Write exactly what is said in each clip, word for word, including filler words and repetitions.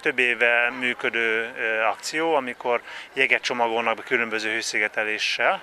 több éve működő akció, amikor jeget csomagolnak be különböző hőszigeteléssel,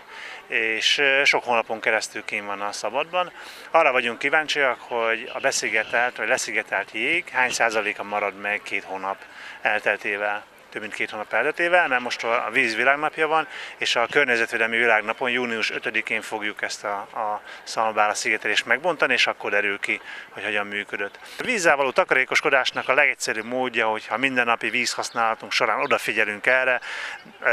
és sok hónapon keresztül kín van a szabadban. Arra vagyunk kíváncsiak, hogy a beszigetelt vagy leszigetelt jég hány százaléka marad meg két hónap elteltével. Több mint két hónap elteltével, mert most a víz világnapja van, és a környezetvédelmi világnapon június ötödikén fogjuk ezt a, a szalmabála szigetelést megbontani, és akkor derül ki, hogy hogyan működött. A vízzel való takarékoskodásnak a legegyszerűbb módja, hogyha mindennapi vízhasználatunk során odafigyelünk erre,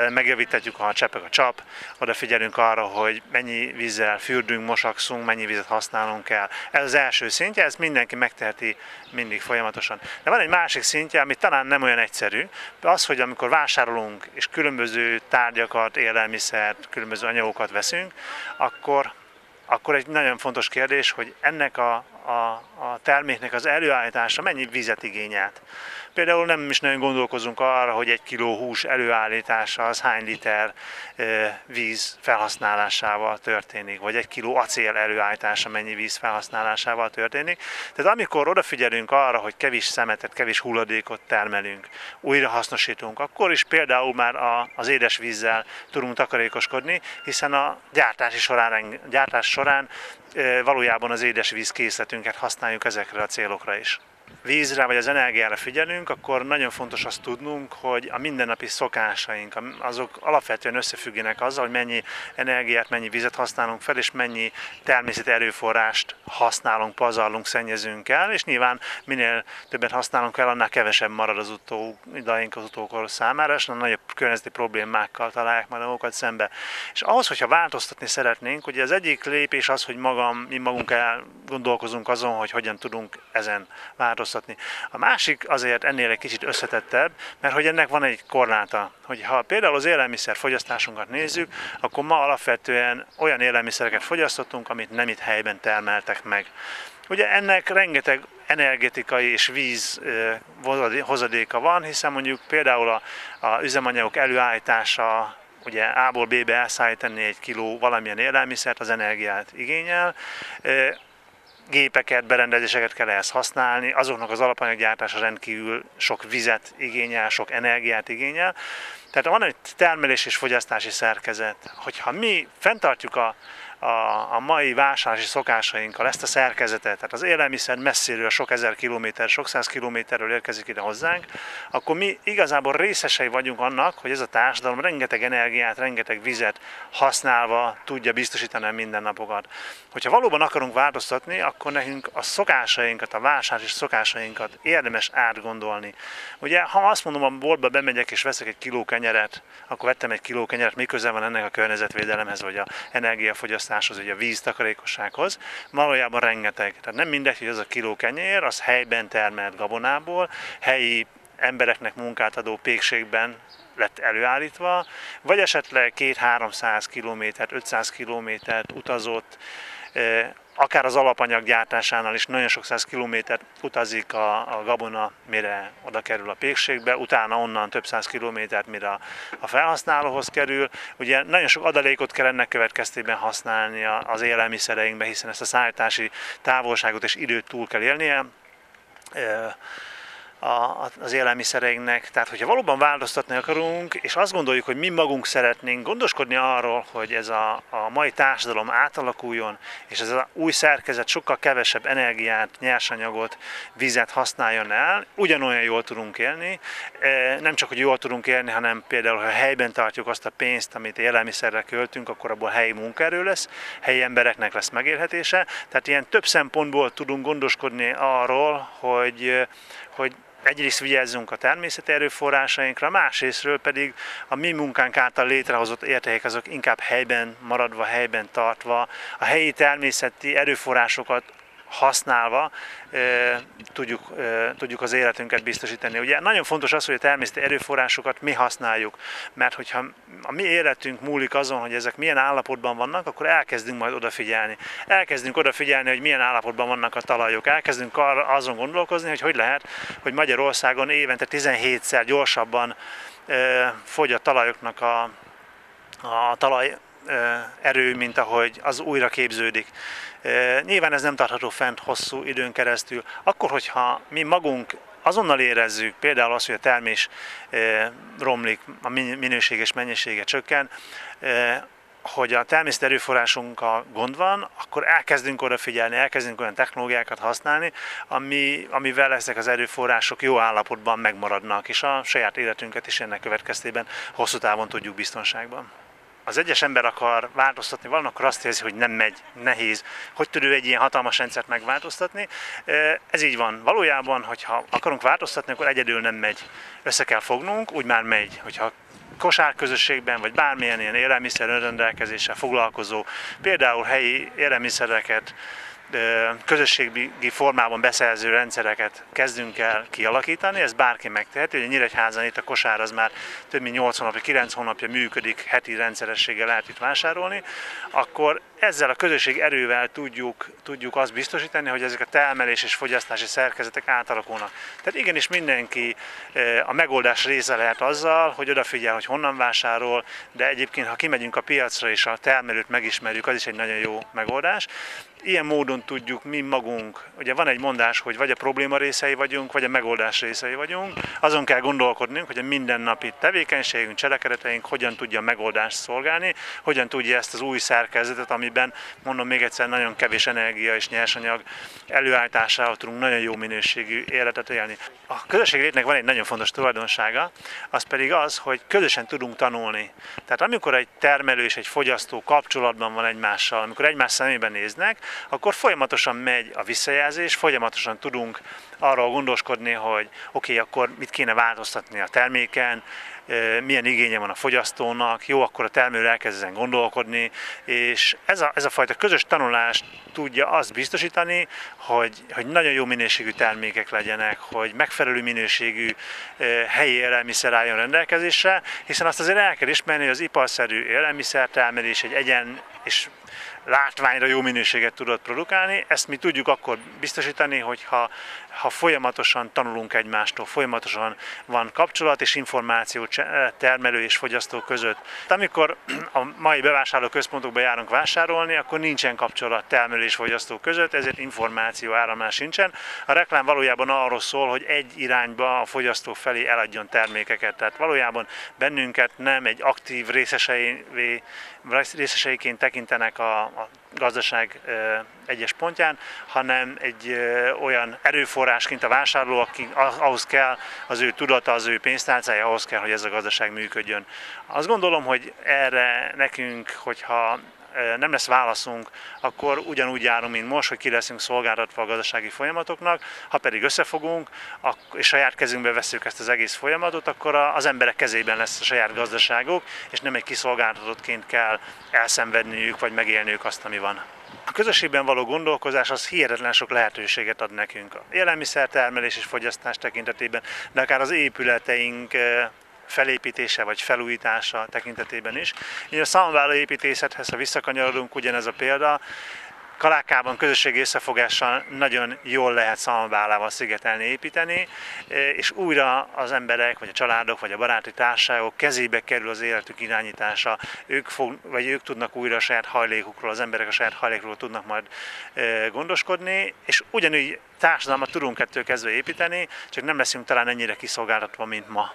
megjavítatjuk, ha a cseppek a csap, odafigyelünk arra, hogy mennyi vízzel fürdünk, mosakszunk, mennyi vizet használunk el. Ez az első szintje, ezt mindenki megteheti mindig folyamatosan. De van egy másik szintje, ami talán nem olyan egyszerű, az, hogy amikor vásárolunk és különböző tárgyakat, élelmiszert, különböző anyagokat veszünk, akkor, akkor egy nagyon fontos kérdés, hogy ennek a, a, a terméknek az előállítása mennyi vizet igényelt. Például nem is nagyon gondolkozunk arra, hogy egy kiló hús előállítása az hány liter víz felhasználásával történik, vagy egy kiló acél előállítása mennyi víz felhasználásával történik. Tehát amikor odafigyelünk arra, hogy kevés szemetet, kevés hulladékot termelünk, újrahasznosítunk, akkor is például már az édes vízzel tudunk takarékoskodni, hiszen a gyártási során, gyártás során valójában az édes víz készletünket használjuk ezekre a célokra is. Vízre vagy az energiára figyelünk, akkor nagyon fontos azt tudnunk, hogy a mindennapi szokásaink, azok alapvetően összefüggenek azzal, hogy mennyi energiát, mennyi vizet használunk fel, és mennyi természeti erőforrást használunk, pazarlunk, szennyezünk el, és nyilván minél többet használunk el, annál kevesebb marad az utódaink, az utókor számára, és nagyobb környezeti problémákkal találják majd magukat szembe. És ahhoz, hogyha változtatni szeretnénk, ugye az egyik lépés az, hogy magam, mi magunk elgondolkozunk azon, hogy hogyan tudunk ezen változtatni. A másik azért ennél egy kicsit összetettebb, mert hogy ennek van egy korláta, hogy ha például az élelmiszerfogyasztásunkat nézzük, akkor ma alapvetően olyan élelmiszereket fogyasztottunk, amit nem itt helyben termeltek meg. Ugye ennek rengeteg energetikai és víz hozadéka van, hiszen mondjuk például a, a üzemanyagok előállítása, ugye A-ból B-be elszállítani egy kiló valamilyen élelmiszert, az energiát igényel, gépeket, berendezéseket kell ehhez használni, azoknak az alapanyaggyártása rendkívül sok vizet igényel, sok energiát igényel. Tehát van egy termelés és fogyasztási szerkezet. Hogyha mi fenntartjuk a, a, a mai vásárlási szokásainkkal ezt a szerkezetet, tehát az élelmiszer messziről, sok ezer kilométer, sok száz kilométerről érkezik ide hozzánk, akkor mi igazából részesei vagyunk annak, hogy ez a társadalom rengeteg energiát, rengeteg vizet használva tudja biztosítani a mindennapokat. Hogyha valóban akarunk változtatni, akkor nekünk a szokásainkat, a vásárlási szokásainkat érdemes átgondolni. Ugye, ha azt mondom, a boltba bemegyek és veszek egy kiló kenyeret, akkor vettem egy kiló kenyeret, miközben van ennek a környezetvédelemhez, vagy a energiafogyasztáshoz, vagy a víztakarékossághoz, valójában rengeteg. Tehát nem mindegy, hogy az a kiló kenyér, az helyben termelt gabonából, helyi embereknek munkát adó pékségben lett előállítva, vagy esetleg kétszáz-háromszáz kilométert, ötszáz kilométert utazott, akár az alapanyag gyártásánál is nagyon sok száz kilométert utazik a, a gabona, mire oda kerül a pékségbe, utána onnan több száz kilométert, mire a, a felhasználóhoz kerül. Ugye nagyon sok adalékot kell ennek következtében használni az élelmiszereinkbe, hiszen ezt a szállítási távolságot és időt túl kell élnie az élelmiszereinknek. Tehát, hogyha valóban változtatni akarunk, és azt gondoljuk, hogy mi magunk szeretnénk gondoskodni arról, hogy ez a, a mai társadalom átalakuljon, és ez az új szerkezet sokkal kevesebb energiát, nyersanyagot, vizet használjon el, ugyanolyan jól tudunk élni. Nem csak, hogy jól tudunk élni, hanem például, ha helyben tartjuk azt a pénzt, amit élelmiszerre költünk, akkor abból helyi munkaerő lesz, helyi embereknek lesz megélhetése. Tehát ilyen több szempontból tudunk gondoskodni arról, hogy, hogy egyrészt vigyázzunk a természeti erőforrásainkra, másrésztről pedig a mi munkánk által létrehozott értékek azok inkább helyben maradva, helyben tartva, a helyi természeti erőforrásokat használva e, tudjuk, e, tudjuk az életünket biztosítani. Ugye nagyon fontos az, hogy a természeti erőforrásokat mi használjuk, mert hogyha a mi életünk múlik azon, hogy ezek milyen állapotban vannak, akkor elkezdünk majd odafigyelni. Elkezdünk odafigyelni, hogy milyen állapotban vannak a talajok. Elkezdünk arra, azon gondolkozni, hogy hogy lehet, hogy Magyarországon évente tizenhétszer gyorsabban e, fogy a talajoknak a, a talaj e, erő, mint ahogy az újra képződik. Nyilván ez nem tartható fent hosszú időn keresztül. Akkor, hogyha mi magunk azonnal érezzük, például az, hogy a termés romlik, a minőség és mennyisége csökken, hogy a természet erőforrásunkkal gond van, akkor elkezdünk odafigyelni, elkezdünk olyan technológiákat használni, ami, amivel ezek az erőforrások jó állapotban megmaradnak, és a saját életünket is ennek következtében hosszú távon tudjuk biztonságban. Az egyes ember akar változtatni valamit, akkor azt érzi, hogy nem megy, nehéz. Hogy tud ő egy ilyen hatalmas rendszert megváltoztatni? Ez így van. Valójában, hogyha akarunk változtatni, akkor egyedül nem megy. Össze kell fognunk, úgy már megy. Hogyha kosárközösségben, vagy bármilyen ilyen élelmiszer önrendelkezéssel foglalkozó, például helyi élelmiszereket, közösségi formában beszerző rendszereket kezdünk el kialakítani, ez bárki megteheti, hogy Nyíregyházan itt a kosár az már több mint nyolc hónapja, kilenc hónapja működik, heti rendszerességgel lehet itt vásárolni, akkor ezzel a közösség erővel tudjuk, tudjuk azt biztosítani, hogy ezek a termelés és fogyasztási szerkezetek átalakulnak. Tehát igenis mindenki a megoldás része lehet azzal, hogy odafigyel, hogy honnan vásárol, de egyébként ha kimegyünk a piacra és a termelőt megismerjük, az is egy nagyon jó megoldás. Ilyen módon tudjuk mi magunk, ugye van egy mondás, hogy vagy a probléma részei vagyunk, vagy a megoldás részei vagyunk, azon kell gondolkodnunk, hogy a mindennapi tevékenységünk, cselekedeteink hogyan tudja a megoldást szolgálni, hogyan tudja ezt az új szerkezetet, amiben mondom még egyszer nagyon kevés energia és nyersanyag előállításával tudunk nagyon jó minőségű életet élni. A közösségi létnek van egy nagyon fontos tulajdonsága, az pedig az, hogy közösen tudunk tanulni. Tehát amikor egy termelő és egy fogyasztó kapcsolatban van egymással, amikor egymás szemébe néznek, akkor folyamatosan megy a visszajelzés, folyamatosan tudunk arról gondoskodni, hogy oké, okay, akkor mit kéne változtatni a terméken, milyen igénye van a fogyasztónak, jó, akkor a termelő elkezd ezen gondolkodni, és ez a, ez a fajta közös tanulás tudja azt biztosítani, hogy, hogy nagyon jó minőségű termékek legyenek, hogy megfelelő minőségű helyi élelmiszer álljon rendelkezésre, hiszen azt azért el kell ismerni, hogy az iparszerű élelmiszertermelés egy egyen és látványra jó minőséget tudod produkálni, ezt mi tudjuk akkor biztosítani, hogyha ha folyamatosan tanulunk egymástól, folyamatosan van kapcsolat és információ termelő és fogyasztó között. Amikor a mai bevásárlóközpontokba járunk vásárolni, akkor nincsen kapcsolat termelő és fogyasztó között, ezért információ áramlás sincsen. A reklám valójában arról szól, hogy egy irányba a fogyasztó felé eladjon termékeket, tehát valójában bennünket nem egy aktív részeseivé, részeseiként tekintenek a, a gazdaság egyes pontján, hanem egy olyan erőforrásként a vásárló, aki ahhoz kell, az ő tudata, az ő pénztárcája, ahhoz kell, hogy ez a gazdaság működjön. Azt gondolom, hogy erre nekünk, hogyha nem lesz válaszunk, akkor ugyanúgy járunk, mint most, hogy ki leszünk szolgáltatva a gazdasági folyamatoknak, ha pedig összefogunk, és saját kezünkbe veszük ezt az egész folyamatot, akkor az emberek kezében lesz a saját gazdaságuk, és nem egy kiszolgáltatottként kell elszenvedniük, vagy megélniük azt, ami van. A közösségben való gondolkozás az hihetetlen sok lehetőséget ad nekünk. Élelmiszertermelés és fogyasztás tekintetében, de akár az épületeink felépítése vagy felújítása tekintetében is. Így a számvállaló építészethez, ha visszakanyarodunk, ugyanez a példa, Kalákában közösségi összefogással nagyon jól lehet szalmabálával szigetelni, építeni, és újra az emberek, vagy a családok, vagy a baráti társaságok kezébe kerül az életük irányítása, ők, fog, vagy ők tudnak újra a saját hajlékukról, az emberek a saját hajlékról tudnak majd gondoskodni, és ugyanúgy társadalmat tudunk ettől kezdve építeni, csak nem leszünk talán ennyire kiszolgáltatva, mint ma.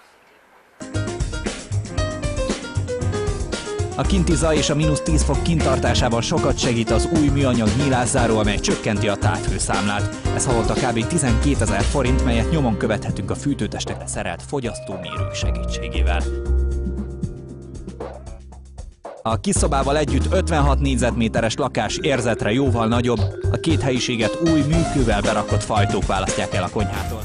A kinti zaj és a mínusz tíz fok kintartásában sokat segít az új műanyag nyílászáró, amely csökkenti a távhőszámlát. Ez havonta kb. tizenkét ezer forint, melyet nyomon követhetünk a fűtőtestekre szerelt fogyasztómérők segítségével. A kis szobával együtt ötvenhat négyzetméteres lakás érzetre jóval nagyobb, a két helyiséget új műkővel berakott fajtók választják el a konyhától.